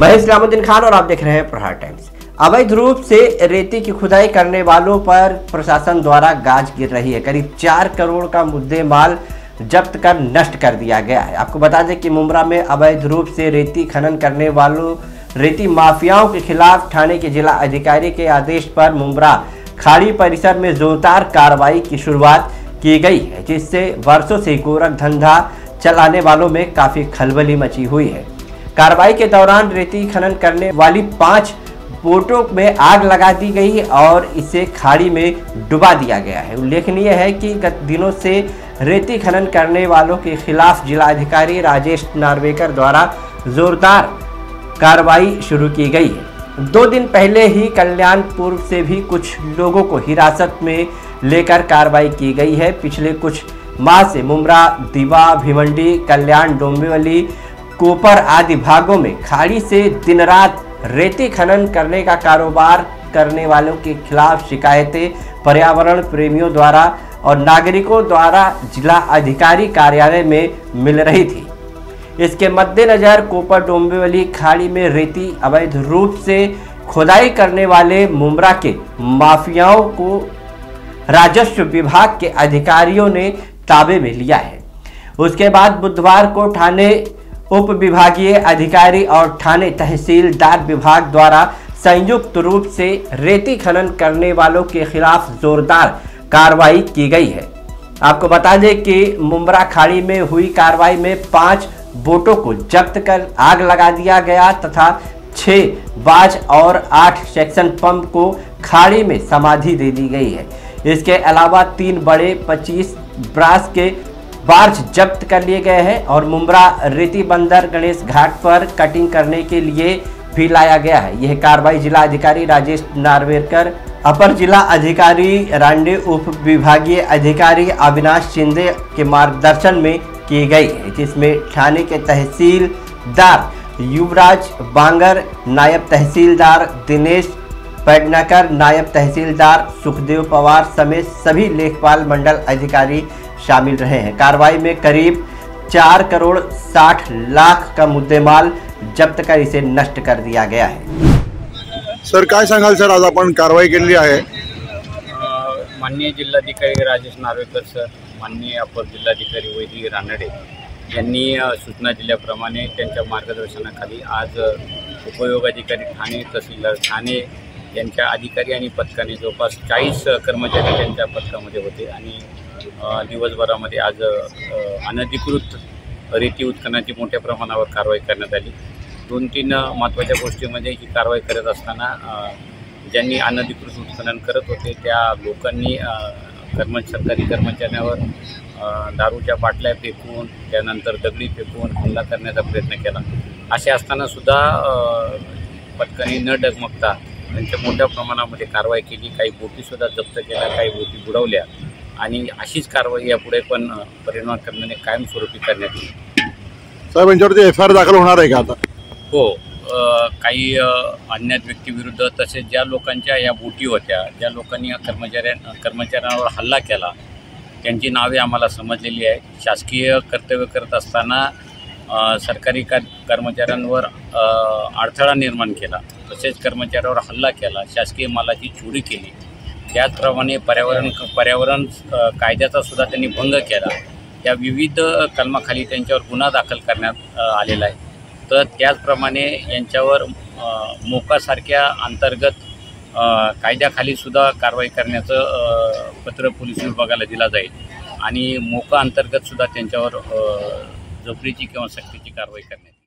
मैं इस्लामुद्दीन खान और आप देख रहे हैं प्रहार टाइम्स। अवैध रूप से रेती की खुदाई करने वालों पर प्रशासन द्वारा गाज गिर रही है। करीब 4 करोड़ का मुद्दे माल जब्त कर नष्ट कर दिया गया है। आपको बता दें कि मुंब्रा में अवैध रूप से रेती खनन करने वालों रेती माफियाओं के खिलाफ ठाणे के जिला अधिकारी के आदेश पर मुंब्रा खाड़ी परिसर में जोरदार कार्रवाई की शुरुआत की गई है, जिससे वर्षों से गोरख धंधा चलाने वालों में काफ़ी खलबली मची हुई है। कार्रवाई के दौरान रेती खनन करने वाली 5 बोटों में आग लगा दी गई और इसे खाड़ी में डुबा दिया गया है। उल्लेखनीय है कि गत दिनों से रेती खनन करने वालों के खिलाफ जिलाधिकारी राजेश नार्वेकर द्वारा जोरदार कार्रवाई शुरू की गई है। 2 दिन पहले ही कल्याण पूर्व से भी कुछ लोगों को हिरासत में लेकर कार्रवाई की गई है। पिछले कुछ माह से मुंब्रा, दीवा, भिवंडी, कल्याण, डोंबिवली, कोपर आदि भागों में खाड़ी से दिन रात रेती खनन करने का कारोबार करने वालों के खिलाफ शिकायतें पर्यावरण प्रेमियों द्वारा और नागरिकों द्वारा जिला अधिकारी कार्यालय में मिल रही थी। इसके मद्देनज़र कोपर डोंबिवली खाड़ी में रेती अवैध रूप से खुदाई करने वाले मुंब्रा के माफियाओं को राजस्व विभाग के अधिकारियों ने ताबे में लिया है। उसके बाद बुधवार को ठाणे उप विभागीय अधिकारी और ठाणे तहसीलदार विभाग द्वारा संयुक्त रूप से रेती खनन करने वालों के खिलाफ जोरदार कार्रवाई की गई है। आपको बता दें कि मुंब्रा खाड़ी में हुई कार्रवाई में 5 बोटों को जब्त कर आग लगा दिया गया तथा 6 बाज और 8 सेक्शन पंप को खाड़ी में समाधि दे दी गई है। इसके अलावा 3 बड़े 25 ब्रास के बार्ज जब्त कर लिए गए हैं और मुंब्रा रेती बंदर गणेश घाट पर कटिंग करने के लिए भी लाया गया है। यह कार्रवाई जिला अधिकारी राजेश नार्वेकर, अपर जिला अधिकारी रांडे, उप विभागीय अधिकारी अविनाश शिंदे के मार्गदर्शन में की गई है, जिसमें ठाणे के तहसीलदार युवराज बांगर, नायब तहसीलदार दिनेश पैठनकर, नायब तहसीलदार सुखदेव पवार समेत सभी लेखपाल मंडल अधिकारी शामिल रहे हैं। कार्रवाई में करीब 4 करोड़ 60 लाख का मुद्देमाल जप्त कर इसे नष्ट कर दिया गया है। सर, काय सांगाल सर, आज आपण कारवाई केली आहे? माननीय जिल्हाधिकारी राजेश नार्वेकर सर, माननीय अपर जिल्हाधिकारी वैदिक रानडे यांनी सूचना दिल्याप्रमाणे त्यांच्या मार्गदर्शनाखाली आज उपयोगाधिकारी ठाणे, तहसीलदार ठाणे यांच्या अधिकारी आणि पथकाने जवळपास 40 कर्मचारी त्यांच्या पथकामध्ये होते आणि दिवसभरामध्ये आज अनधिकृत रेती उत्खननाची मोठ्या प्रमाणावर कारवाई करण्यात आली। 2-3 महत्त्वाच्या गोष्टी म्हणजे ही कारवाई करत असताना ज्यांनी अनधिकृत उत्खनन करत होते त्या लोकांनी सरकारी कर्मचाऱ्यांवर दारूच्या बाटल्या फेकून त्यानंतर दगडी फेकून हल्ला करण्याचा प्रयत्न केला। असे असतानासुद्धा पटकनी न डगमगता त्यांच्या मोठ्या प्रमाणामध्ये कारवाई केली। काही बोटीसुद्धा जप्त केल्या, काही बोटी बुडवल्या आणि अशीच कारवाई यापुढे पण परिणाम करण्याने कायमस्वरूपी करण्यात येईल। साहेब, यांच्यावरती FIR दाखल होणार आहे का आता? हो, काही अज्ञात व्यक्तीविरुद्ध तसेच ज्या लोकांच्या या बोटी होत्या, ज्या लोकांनी कर्मचाऱ्यांवर हल्ला केला त्यांची नावे आम्हाला समजलेली आहेत। शासकीय कर्तव्य करत असताना सरकारी कर्मचाऱ्यांवर अडथळा निर्माण केला, तसेच कर्मचाऱ्यांवर हल्ला केला, शासकीय मालाची चोरी केली, त्याचप्रमाणे पर्यावरण कायद्याचा सुद्धा त्यांनी भंग केला। या विविध कलमाखाली त्यांच्यावर गुन्हा दाखल करण्यात आलेला आहे। तर त्याचप्रमाणे यांच्यावर मोकासारख्या अंतर्गत कायद्याखालीसुद्धा कारवाई करण्याचं पत्र पोलीस विभागाला दिला जाईल आणि मोका अंतर्गतसुद्धा त्यांच्यावर जबरीची किंवा सक्तीची कारवाई करण्यात